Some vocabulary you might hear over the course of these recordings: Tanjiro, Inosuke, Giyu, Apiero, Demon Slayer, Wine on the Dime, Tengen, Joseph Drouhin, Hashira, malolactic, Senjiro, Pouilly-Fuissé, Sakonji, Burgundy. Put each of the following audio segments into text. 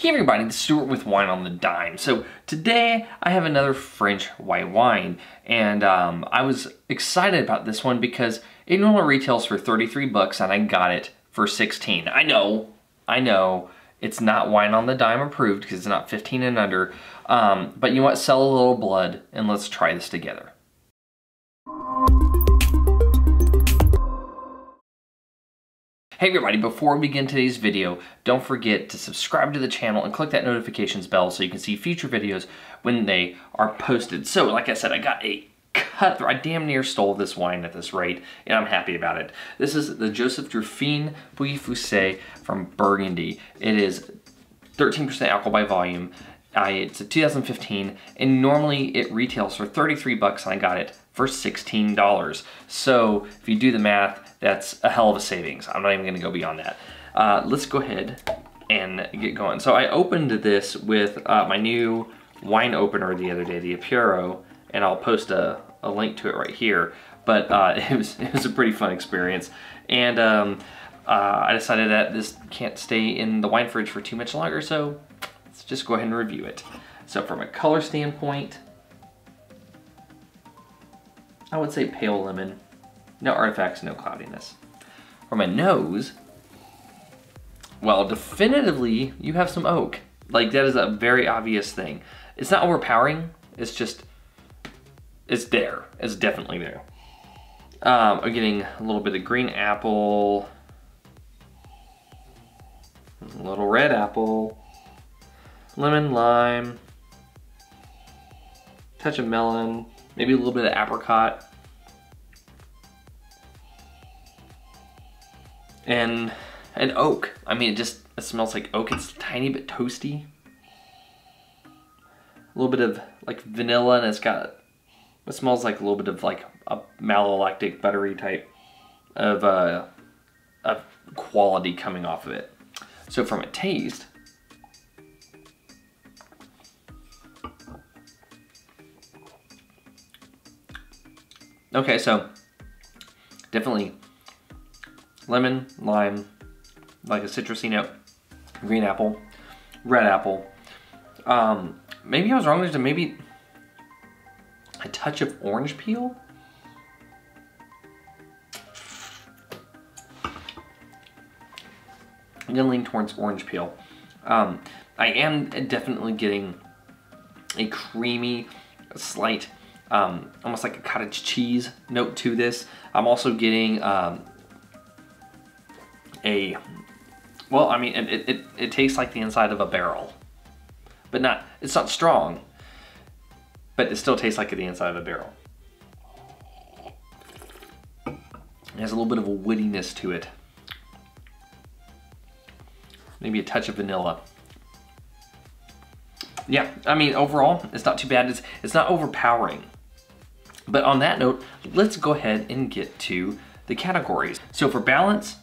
Hey everybody, this is Stuart with Wine on the Dime. So today I have another French white wine, and I was excited about this one because it normally retails for 33 bucks and I got it for 16. I know, it's not Wine on the Dime approved because it's not 15 and under, but you know what, sell a little blood and let's try this together. Hey everybody, before we begin today's video, don't forget to subscribe to the channel and click that notifications bell so you can see future videos when they are posted. So like I said, I got a cutthroat. I damn near stole this wine at this rate, and I'm happy about it. This is the Joseph Drouhin Pouilly-Fuissé from Burgundy. It is 13% alcohol by volume. It's a 2015, and normally it retails for 33 bucks, and I got it for $16. So if you do the math, that's a hell of a savings. I'm not even gonna go beyond that. Let's go ahead and get going. So I opened this with my new wine opener the other day, the Apiero, and I'll post a link to it right here. But it was a pretty fun experience. And I decided that this can't stay in the wine fridge for too much longer, so let's just go ahead and review it. So from a color standpoint, I would say pale lemon, no artifacts, no cloudiness. From a nose, well, definitively you have some oak. Like, that is a very obvious thing. It's not overpowering, it's just, it's there. It's definitely there. I'm getting a little bit of green apple, a little red apple, lemon, lime, touch of melon, maybe a little bit of apricot. And an oak. I mean, it smells like oak. It's a tiny bit toasty. A little bit of like vanilla, and it's got, it smells like a little bit of like a malolactic buttery type of quality coming off of it. So from a taste, okay, so definitely lemon, lime, like a citrusy note, green apple, red apple. Maybe I was wrong, there's maybe a touch of orange peel. I'm gonna lean towards orange peel. I am definitely getting a creamy, slight, almost like a cottage cheese note to this. I'm also getting it tastes like the inside of a barrel, but not, it's not strong, but it still tastes like the inside of a barrel. It has a little bit of a woodiness to it. Maybe a touch of vanilla. Yeah, I mean, overall, it's not too bad. It's not overpowering. But on that note, let's go ahead and get to the categories. So for balance,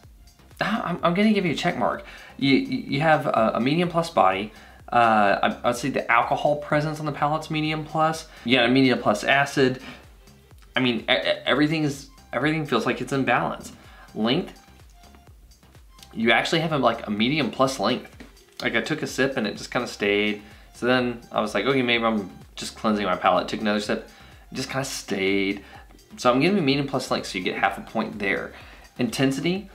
I'm gonna give you a check mark. You have a medium plus body. I'd say the alcohol presence on the palate's medium plus. Yeah, a medium plus acid. I mean, everything feels like it's in balance. Length, you actually have like a medium plus length. Like, I took a sip and it just kind of stayed. So then I was like, okay, maybe I'm just cleansing my palate. Took another sip, just kind of stayed. So I'm giving a medium plus length, so you get half a point there. Intensity,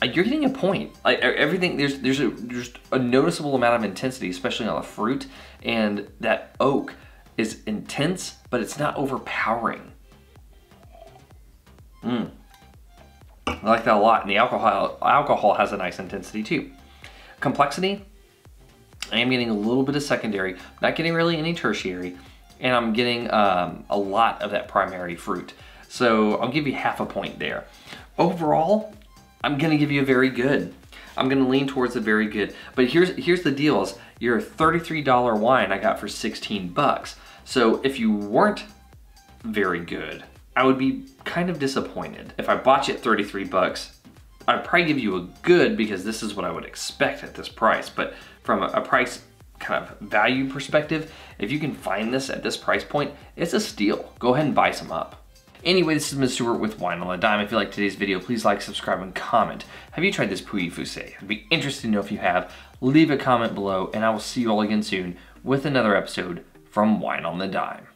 you're getting a point. Like, everything, there's a noticeable amount of intensity, especially on the fruit, and that oak is intense, but it's not overpowering. I like that a lot, and the alcohol has a nice intensity too. Complexity, I am getting a little bit of secondary, not getting really any tertiary, and I'm getting a lot of that primary fruit. So I'll give you half a point there. Overall, I'm gonna give you a very good. I'm gonna lean towards a very good. But here's the deal, is you're a $33 wine I got for 16 bucks. So if you weren't very good, I would be kind of disappointed. If I bought you at 33 bucks, I'd probably give you a good because this is what I would expect at this price. But from a price kind of value perspective, if you can find this at this price point, it's a steal. Go ahead and buy some up. Anyway, this is Mr. Stewart with Wine on the Dime. If you like today's video, please like, subscribe, and comment. Have you tried this Pouilly-Fuissé? I'd be interested to know if you have. leave a comment below, and I will see you all again soon with another episode from Wine on the Dime.